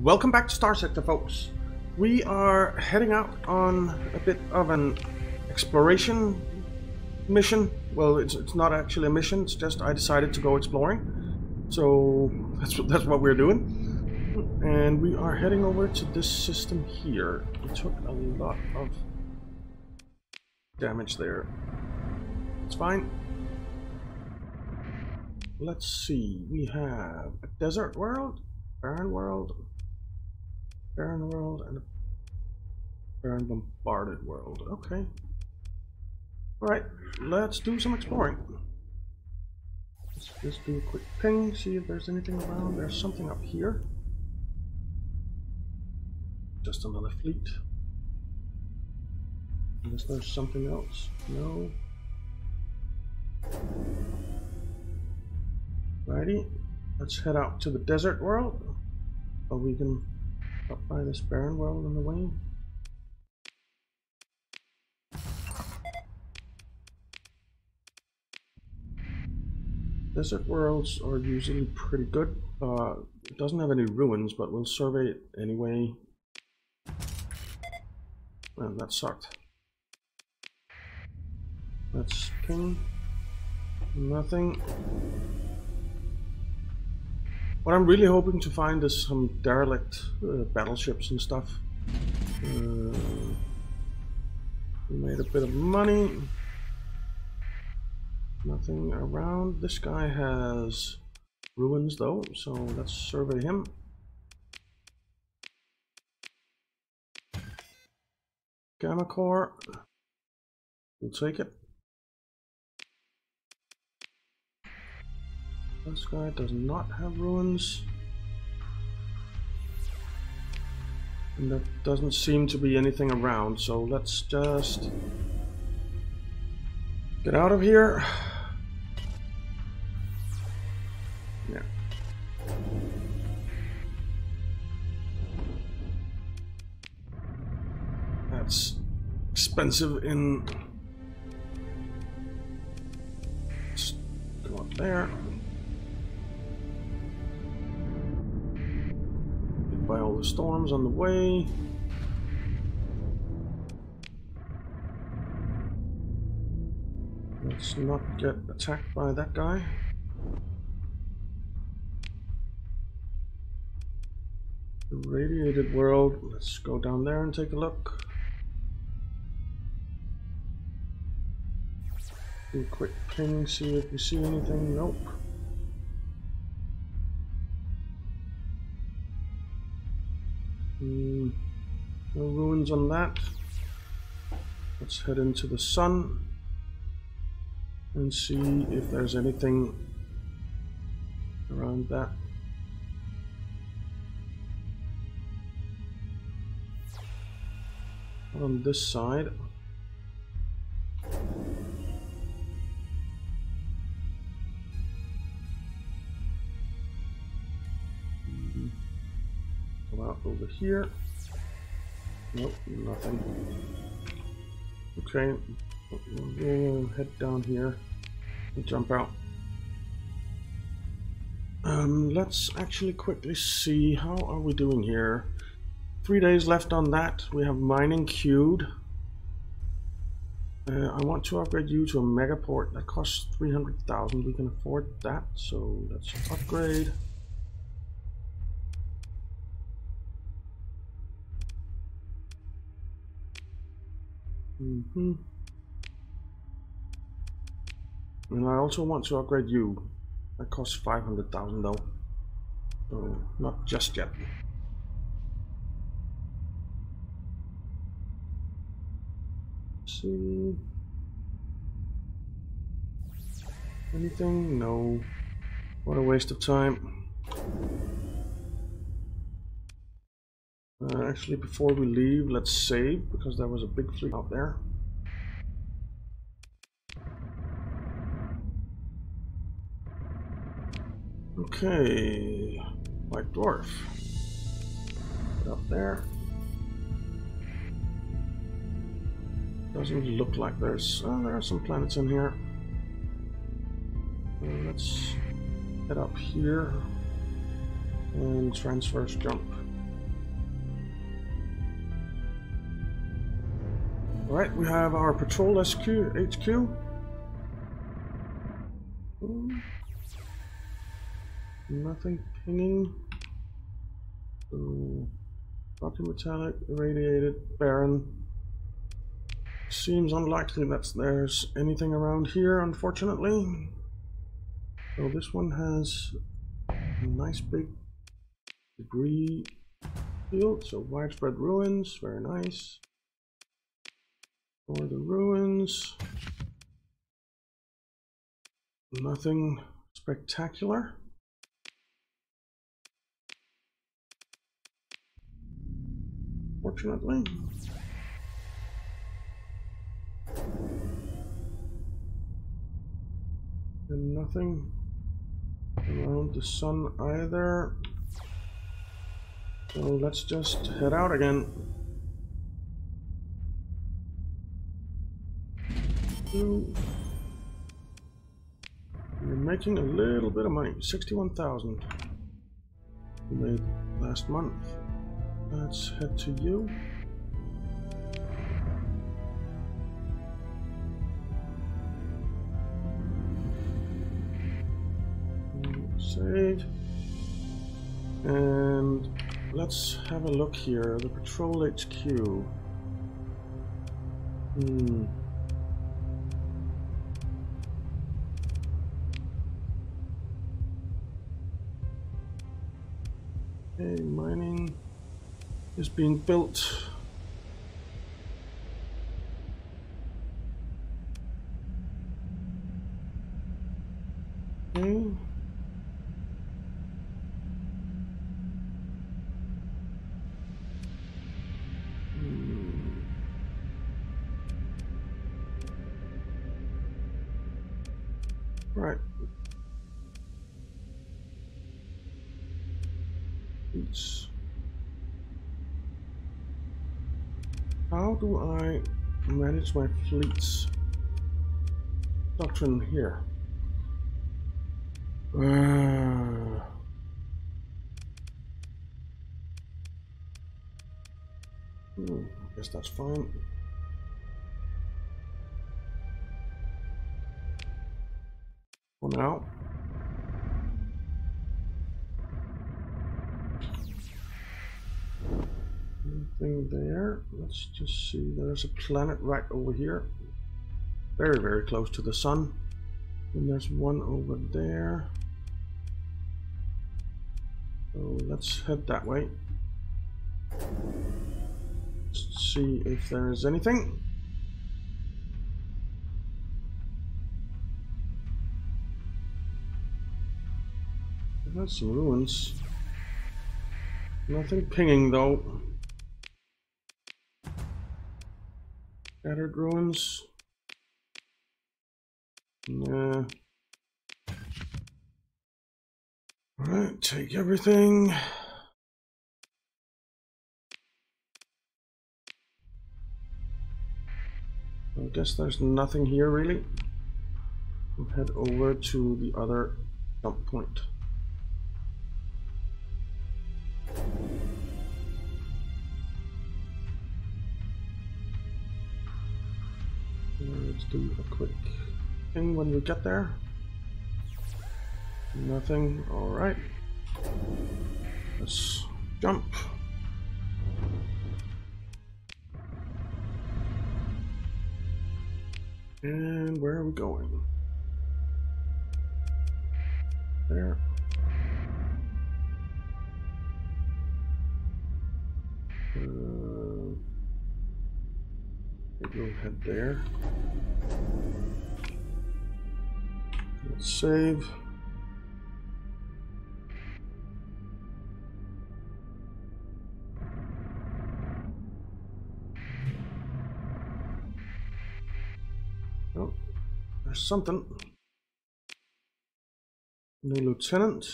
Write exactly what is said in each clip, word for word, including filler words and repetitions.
Welcome back to Starsector, folks. We are heading out on a bit of an exploration mission. Well, it's, it's not actually a mission, it's just I decided to go exploring. So that's, that's what we're doing. And we are heading over to this system here. It took a lot of damage there. It's fine. Let's see, we have a desert world, barren world, barren world, and a barren bombarded world. Okay. Alright, let's do some exploring. Let's just do a quick ping, see if there's anything around. There's something up here. Just another fleet. Unless there's something else. No. Righty, let's head out to the desert world. Or we can stop by this barren world on the way. Desert worlds are usually pretty good. Uh, it doesn't have any ruins, but we'll survey it anyway. Man, that sucked. Let's ping. Nothing. What I'm really hoping to find is some derelict uh, battleships and stuff. Uh, we made a bit of money. Nothing around. This guy has ruins though, so let's survey him. Gamma Core. We'll take it. This guy does not have ruins, and there doesn't seem to be anything around, so let's just get out of here. Yeah. That's expensive in... Let's go up there. By all the storms on the way. Let's not get attacked by that guy. The radiated world. Let's go down there and take a look. Do a quick ping, see if we see anything. Nope. No ruins on that. Let's head into the sun and see if there's anything around that. On this side. Over here. Nope, nothing. Okay, we'll head down here and jump out. Um, let's actually quickly see, how are we doing here? Three days left on that. We have mining queued. Uh, I want to upgrade you to a megaport. That costs three hundred thousand. We can afford that, so let's upgrade. Mm-hmm. And I also want to upgrade you. That costs five hundred thousand though. So, not just yet. Let's see. Anything? No. What a waste of time. Uh, actually, before we leave, let's save, because there was a big fleet out there. Okay, White Dwarf. Get up there. Doesn't look like there's... Uh, there are some planets in here. Uh, let's head up here and transverse jump. Right, we have our patrol S Q H Q. Ooh. Nothing pinging. Ooh. Rocky metallic, irradiated, barren. Seems unlikely that there's anything around here, unfortunately. So this one has a nice big debris field, so widespread ruins, very nice. For the ruins, nothing spectacular. Fortunately. And nothing around the sun either. So let's just head out again. You're making a little bit of money, sixty-one thousand we made last month. Let's head to you. Save. And let's have a look here. The patrol H Q. Hmm. Okay, mining is being built. Okay. Right. Oops. How do I manage my fleets? Doctrine here. Uh, hmm, I guess that's fine. One out. Nothing there. Let's just see. There's a planet right over here. Very, very close to the sun. And there's one over there. So let's head that way. Let's see if there's anything. That's some ruins. Nothing pinging though. Scattered ruins. Nah. Alright, take everything. I guess there's nothing here really. We'll head over to the other dump point. Let's do a quick thing when we get there. Nothing. Alright. Let's jump. And where are we going? There. Uh, we'll head there. Let's save. Oh, there's something. New lieutenant.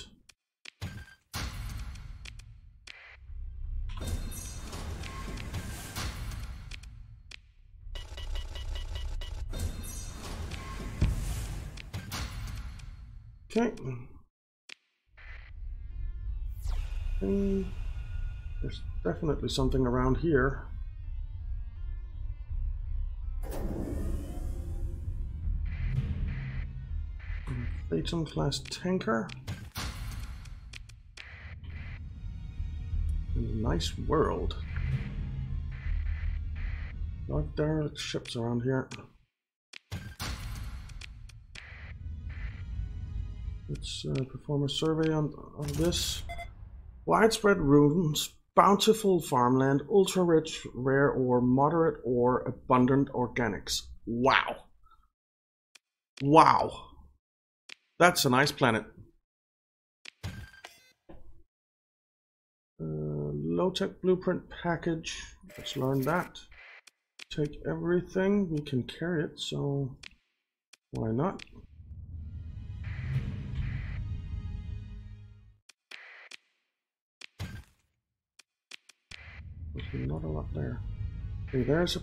Okay. And there's definitely something around here. Phaeton class tanker. Nice world. A lot of derelict ships around here. Let's uh, perform a survey on, on this. Widespread ruins, bountiful farmland, ultra-rich, rare ore, moderate ore, abundant organics. Wow. Wow. That's a nice planet. Uh, low-tech blueprint package. Let's learn that. Take everything. We can carry it, so why not? There's not a lot there. Okay, there's a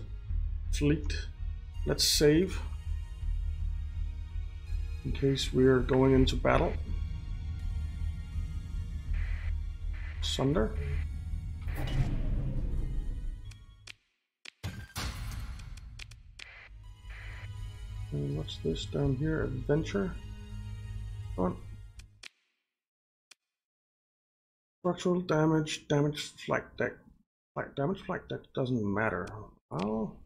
fleet. Let's save in case we're going into battle. Sunder. And what's this down here? Adventure. On. Structural damage, damage flight deck. Flight damage, flight deck doesn't matter. I'll,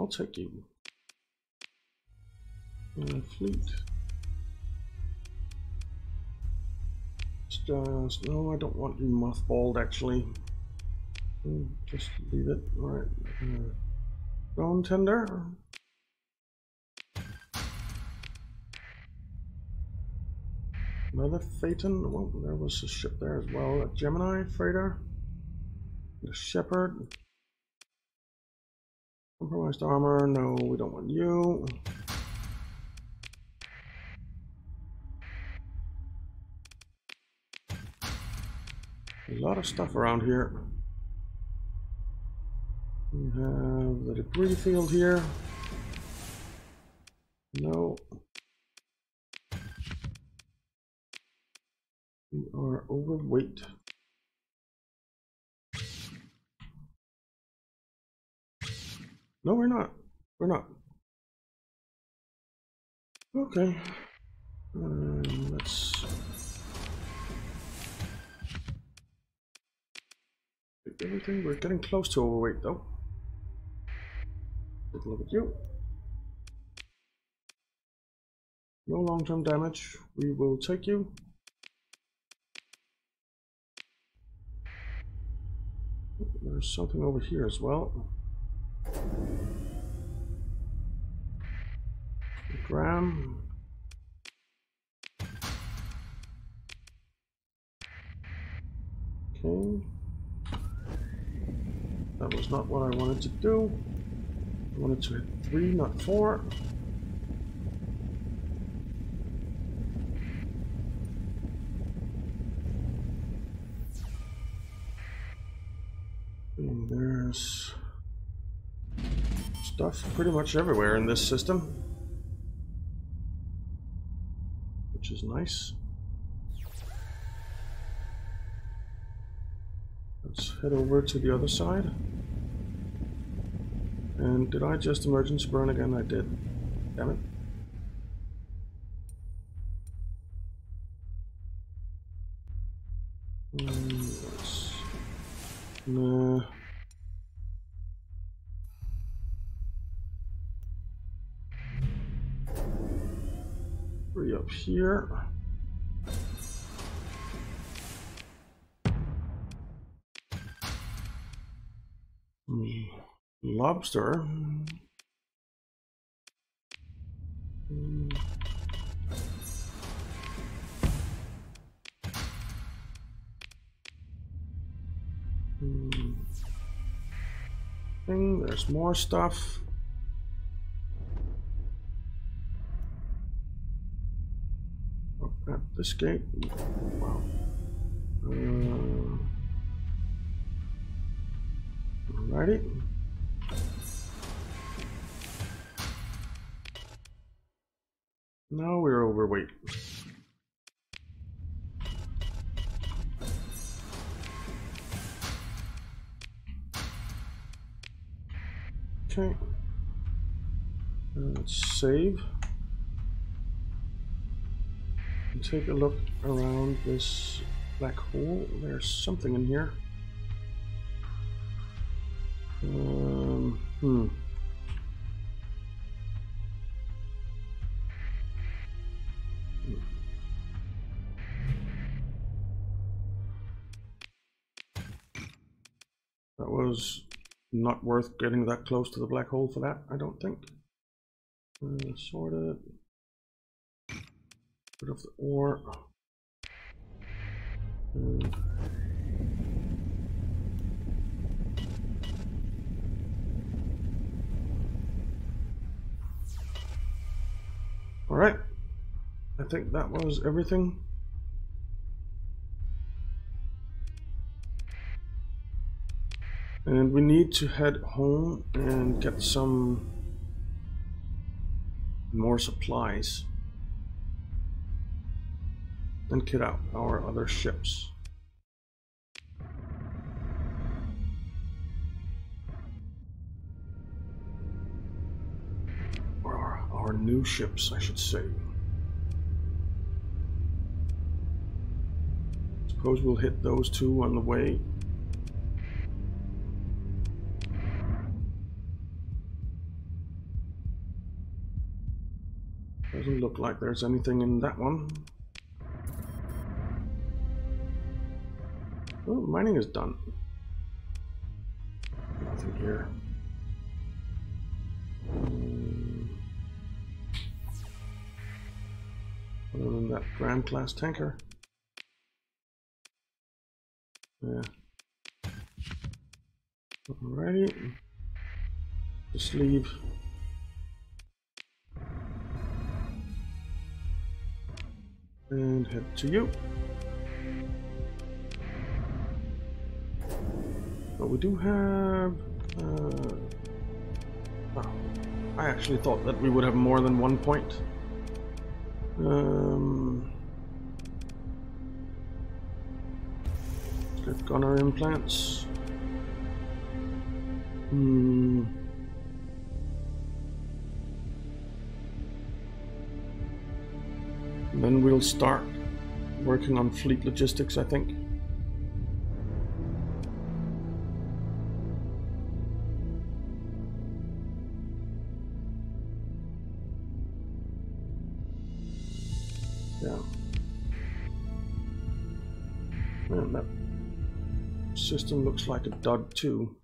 I'll take you. Uh, fleet. Just, uh, no, I don't want you mothballed actually. Just leave it. Alright. Uh, Drone tender. Another Phaeton. Well, there was a ship there as well. A Gemini freighter. The Shepherd. Compromised armor. No, we don't want you. A lot of stuff around here. We have the debris field here. No. We are overweight. No, we're not. We're not. Okay. Um, let's take everything. We're getting close to overweight though. Take a look at you. No long-term damage. We will take you. There's something over here as well. The Gram. Okay. That was not what I wanted to do. I wanted to hit three, not four. And there's stuff pretty much everywhere in this system, which is nice. Let's head over to the other side. And did I just emergency burn again? I did. Damn it. Um, let's, nah. Three up here. Mm. Lobster. Mm. Mm. Thing, there's more stuff. Up at this gate. Wow. Uh, alrighty. Now we're overweight. Okay. Let's save. take a look around this black hole. There's something in here. Um, hmm. That was not worth getting that close to the black hole for that, I don't think. Uh, sort it. Bit of the ore. Uh, all right. I think that was everything. And we need to head home and get some more supplies and kit out our other ships. Or our, our new ships, I should say. Suppose we'll hit those two on the way. Doesn't look like there's anything in that one. Oh, mining is done. Nothing here. Um, other than that Grand Class tanker. Yeah. Alrighty. Just leave. And head to you. But we do have... Uh, oh, I actually thought that we would have more than one point. Um, let's get gunner implants. Hmm... Then we'll start working on fleet logistics, I think. Yeah. Man, that system looks like a dud too.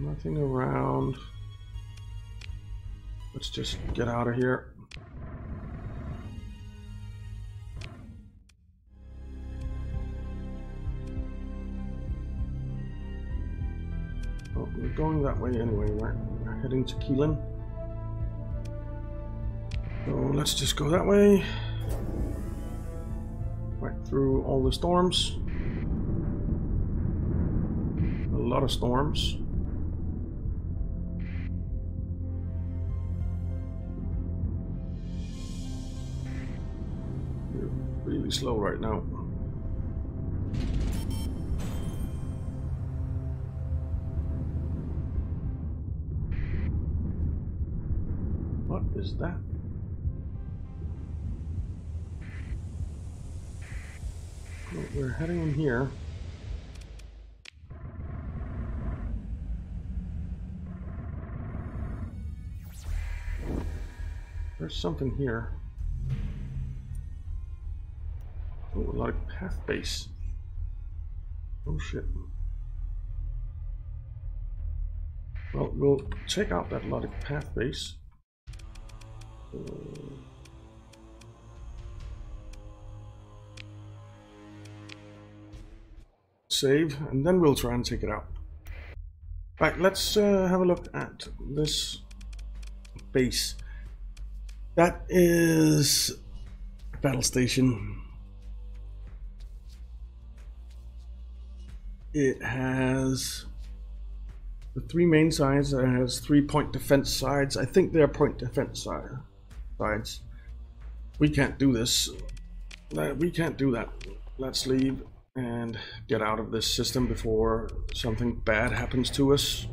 Nothing around. Let's just get out of here. Oh, we're going that way anyway, right? We're heading to Keelan. So let's just go that way. Right through all the storms. A lot of storms. Really slow right now. What is that? Well, we're heading in here. There's something here. Oh, a lot of path base. Oh shit. Well, we'll take out that lot of path base. Uh, save, and then we'll try and take it out. Right, let's uh, have a look at this base. That is a battle station. It has the three main sides. It has three point defense sides. I think they're point defense side sides. We can't do this. We can't do that. Let's leave and get out of this system before something bad happens to us.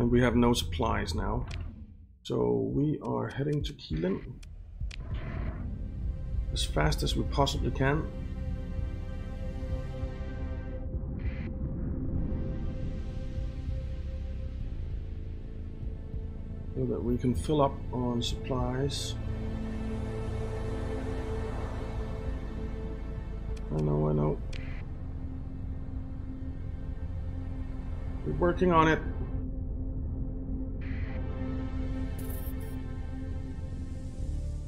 and we have no supplies now. So we are heading to Keelan as fast as we possibly can. So that we can fill up on supplies. I know, I know. We're working on it.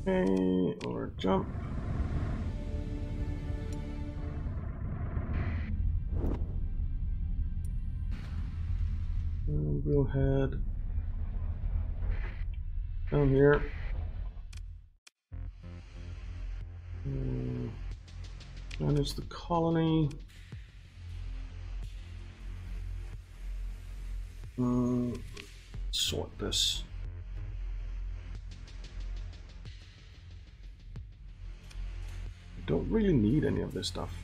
Okay, or jump. And we'll head down here. And manage the colony. Uh, sort this. Don't really need any of this stuff.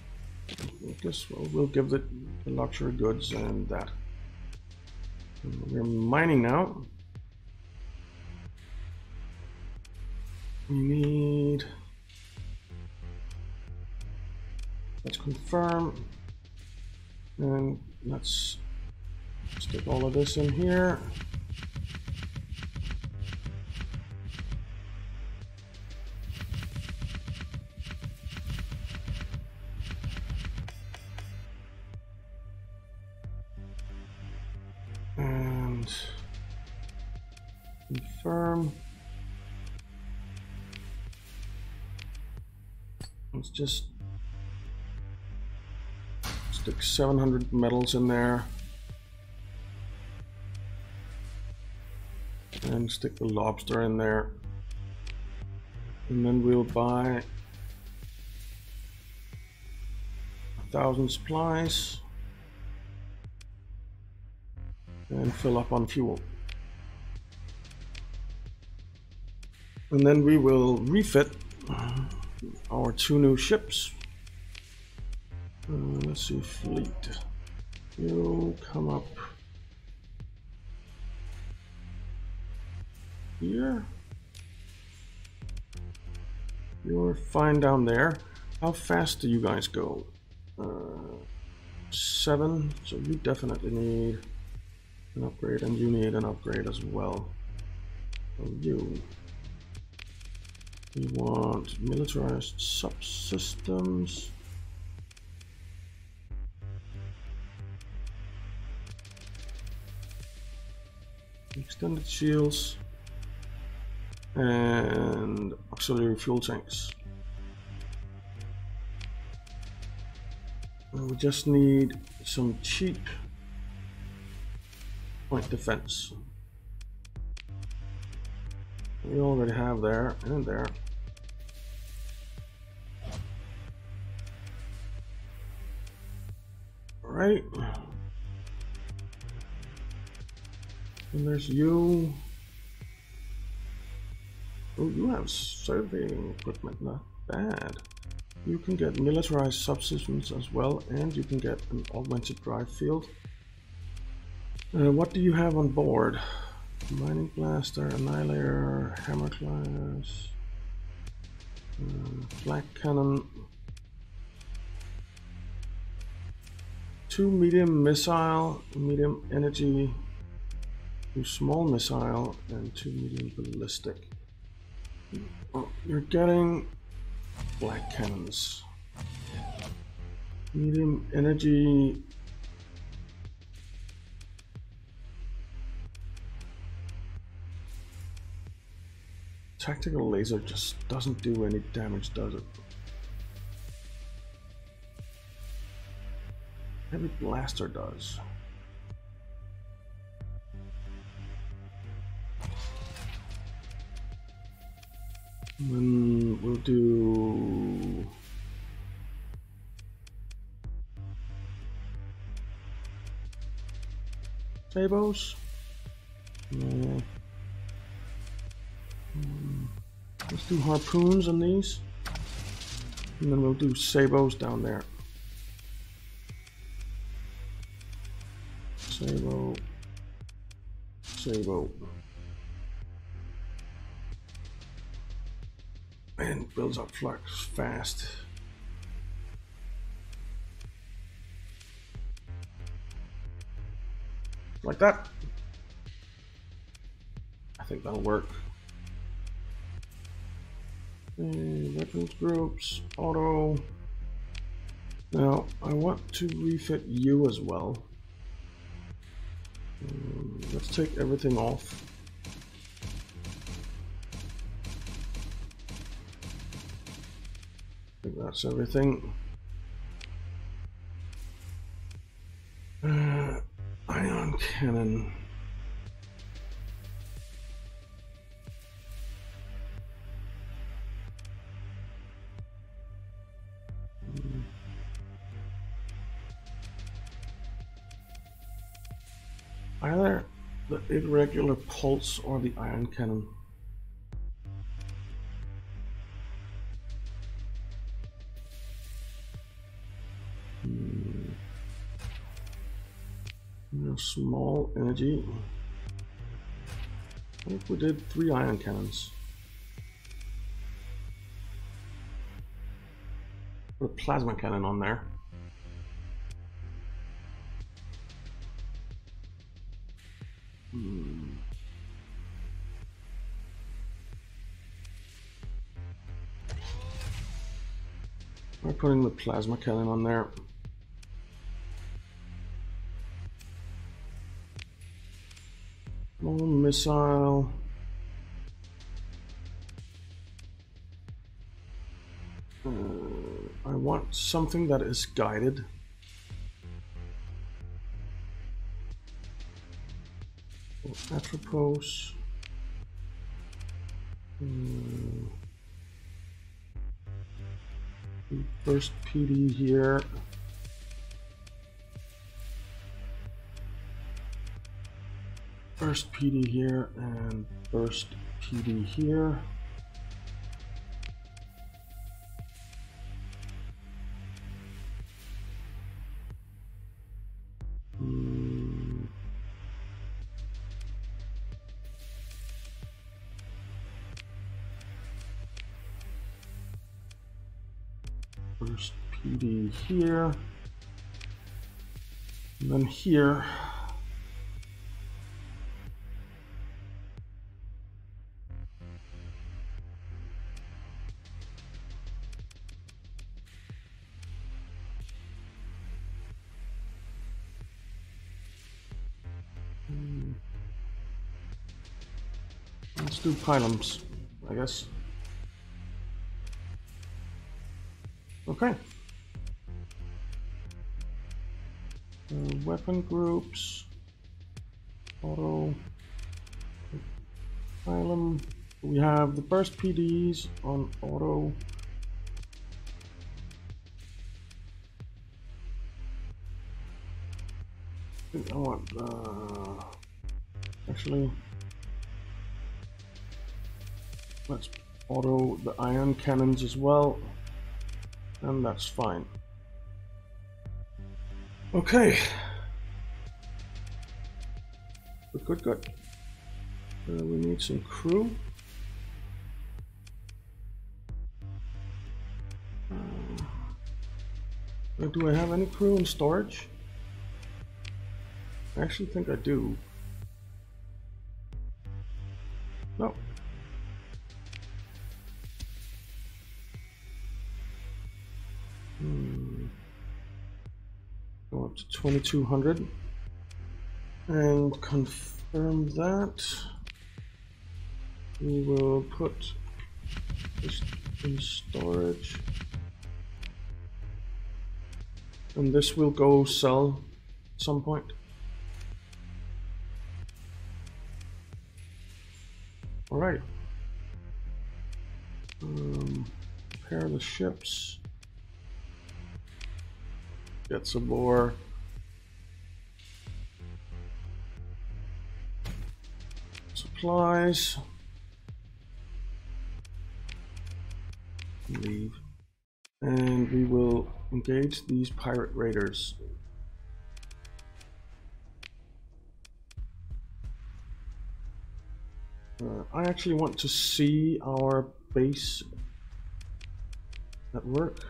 I guess we'll, we'll give the, the luxury goods and that. And we're mining now. We need. Let's confirm. And let's stick all of this in here. And confirm. Let's just stick seven hundred metals in there. And stick the lobster in there, and then we'll buy a thousand supplies and fill up on fuel, and then we will refit our two new ships. Uh, let's see, fleet, you come up here. You're fine down there. How fast do you guys go? Uh, seven. So you definitely need an upgrade, and you need an upgrade as well. So you. We want militarized subsystems. Extended shields. And auxiliary fuel tanks. We just need some cheap point defense. We already have there and there. All right. And there's you. Oh, you have surveying equipment, not bad. You can get militarized subsystems as well, and you can get an augmented drive field. Uh, what do you have on board? Mining blaster, annihilator, hammer class, uh, black cannon, two medium missile, medium energy, two small missile, and two medium ballistic. Oh, you're getting black cannons, medium energy, tactical laser just doesn't do any damage, does it? Heavy blaster does. Then we'll do Sabos. Yeah. Um, let's do harpoons on these, and then we'll do Sabos down there. Sabo, Sable. And builds up flux fast. Like that. I think that'll work. And weapons groups, auto. Now I want to refit you as well. Um, let's take everything off. I think that's everything. Uh, ion cannon. Either the irregular pulse or the iron cannon. Hmm. No small energy. I think we did three iron cannons. Put a plasma cannon on there. Hmm. We're putting the plasma cannon on there. More missile. Uh, I want something that is guided. Atropos. Mm. First P D here. First P D here and first P D here. Here and then here. Hmm. Let's do pylons, I guess. Okay. Uh, weapon groups, auto, pylon. We have the burst P Ds on auto. I think I want, uh, actually, let's auto the ion cannons as well, and that's fine. Okay, good, good, good. Uh, we need some crew. Uh, do I have any crew in storage? I actually think I do. No. twenty-two hundred and confirm that. We will put this in storage and this will go sell at some point, all right. Um, pair the ships, get some more. Supplies. Leave. And we will engage these pirate raiders. Uh, I actually want to see our base at work.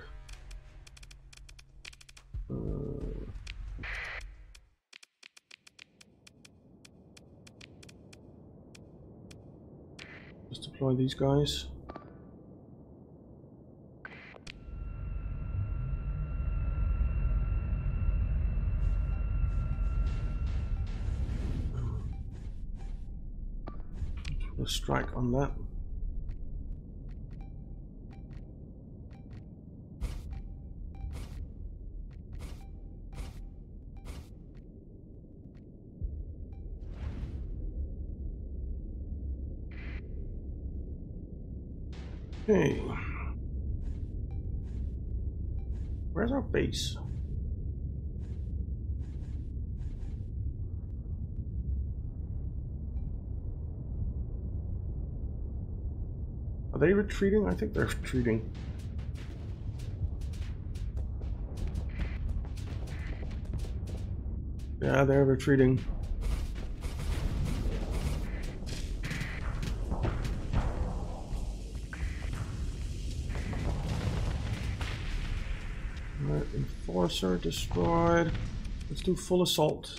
Uh, let's deploy these guys. Strike on that. Hey, where's our base? Are they retreating? I think they're retreating. Yeah, they're retreating. Alright, Enforcer destroyed. Let's do full assault.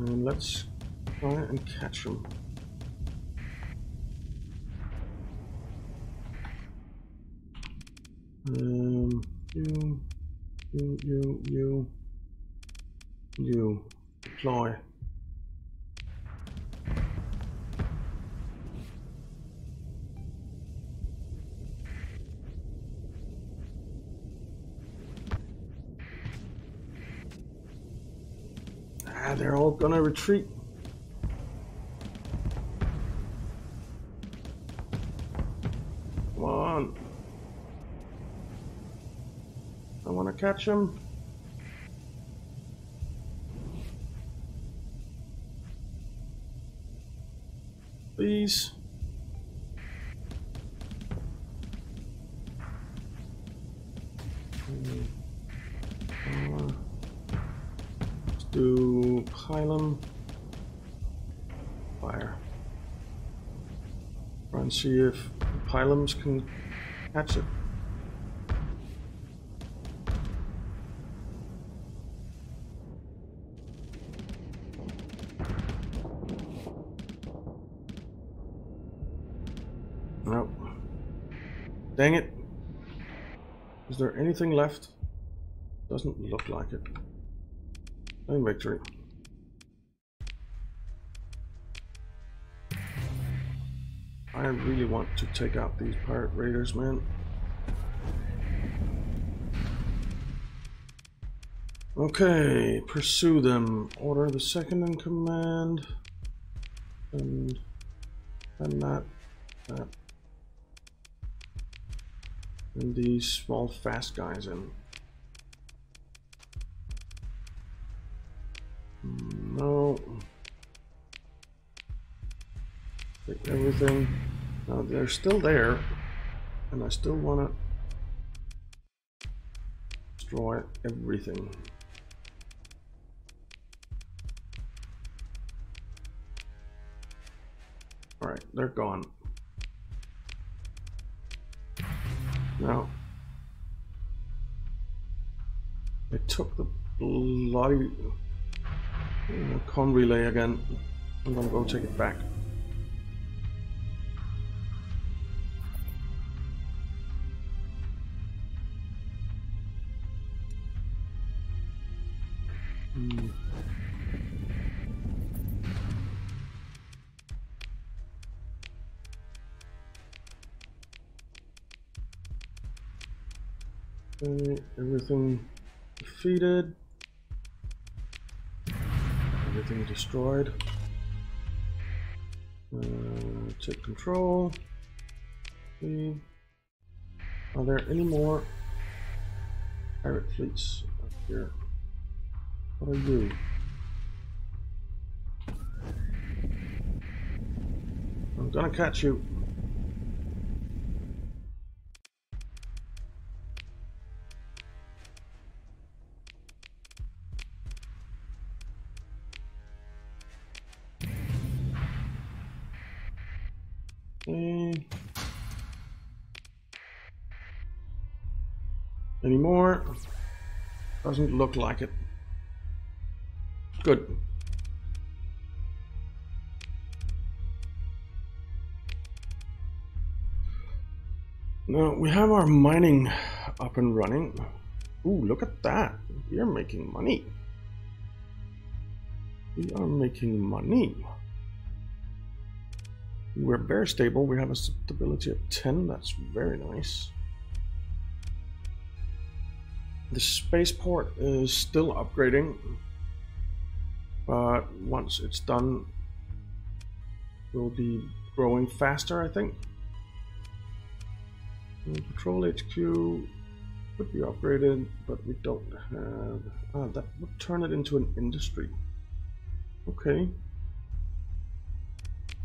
And let's try and catch them. Um, you, you, you, you, you, deploy. They're all gonna retreat. Come on. I wanna catch them. Please. Let's do Pylon. Fire. Try and see if the pylons can catch it. Nope. Dang it. Is there anything left? Doesn't look like it. No victory. I really want to take out these pirate raiders, man. Okay, pursue them. Order the second in command. And, and that, that. And these small, fast guys in. No. Take everything. Now they're still there, and I still want to destroy everything. All right, they're gone. Now they took the bloody comm relay again. I'm gonna go take it back. Okay, everything defeated, everything destroyed. Uh, take control. Okay. Are there any more pirate fleets up here? What are you? I'm gonna catch you. Okay. Any more? Doesn't look like it. Good. Now we have our mining up and running. Ooh, look at that. We are making money. We are making money. We're bear stable. We have a stability of ten. That's very nice. The spaceport is still upgrading, but once it's done, we'll be growing faster, I think. Patrol H Q would be upgraded, but we don't have... Ah, that would turn it into an industry. Okay.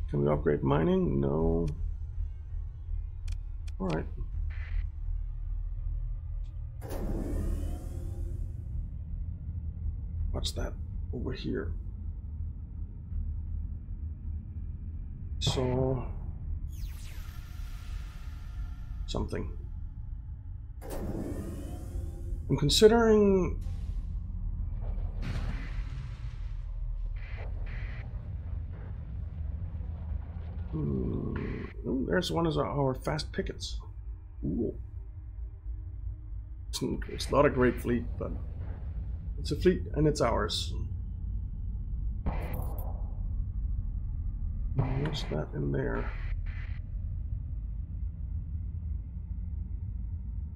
Can we upgrade mining? No. Alright. What's that over here? So... something. I'm considering hmm. Ooh, there's one of our fast pickets. Ooh. It's not a great fleet, but it's a fleet and it's ours. What's that in there?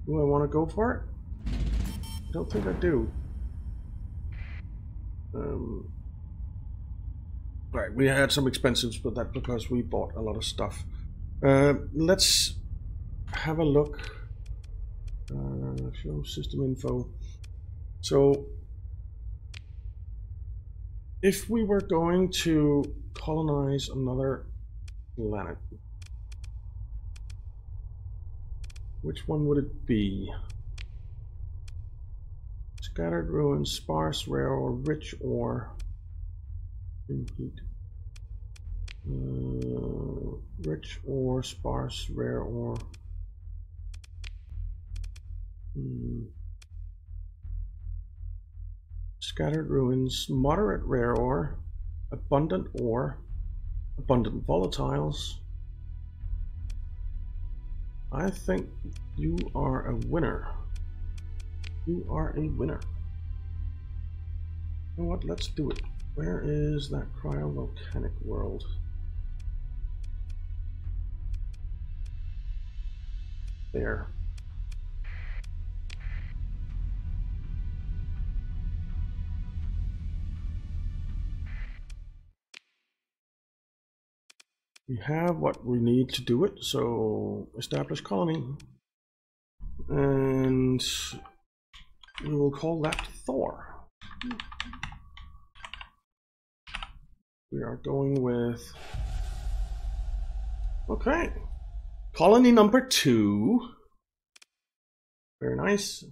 Do I want to go for it? I don't think I do. Um, right, we had some expenses, but that's because we bought a lot of stuff. Uh, let's have a look. Uh, show system info. So, if we were going to colonize another planet, which one would it be? Scattered, ruins, sparse, rare, or rich, or indeed. Uh, rich or sparse, rare, or hmm. Scattered, ruins, moderate, rare, or abundant, or abundant volatiles. I think you are a winner. You are a winner. You know what? Let's do it. Where is that cryovolcanic world? There. We have what we need to do it, so establish colony, and we will call that Thor. We are going with, okay, colony number two, very nice.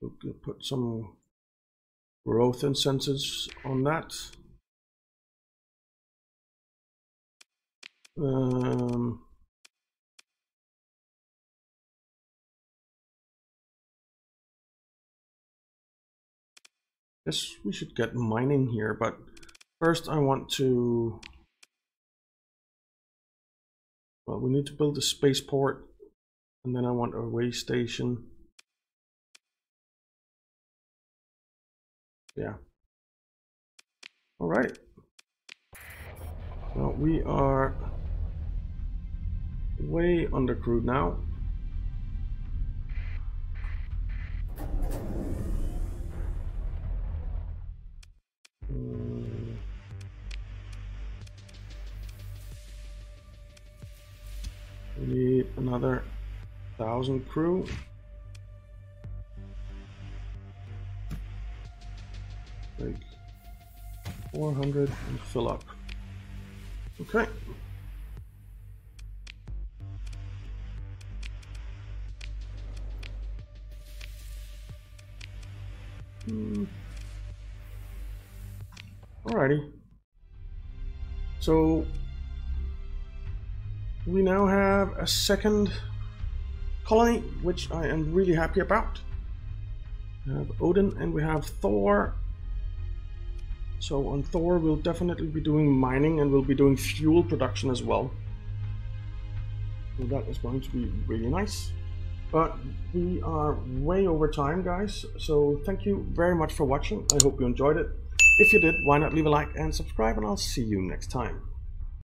We'll put some growth incentives on that. Um, guess we should get mining here, but first I want to... well, we need to build a spaceport, and then I want a way station. Yeah. All right. Well, we are way under crewed now. Mm. We need another thousand crew. Like four hundred and fill up. Okay. Hmm. Alrighty. So we now have a second colony, which I am really happy about. We have Odin and we have Thor. So on Thor we'll definitely be doing mining and we'll be doing fuel production as well. So that is going to be really nice. But we are way over time, guys. So thank you very much for watching. I hope you enjoyed it. If you did, why not leave a like and subscribe, and I'll see you next time.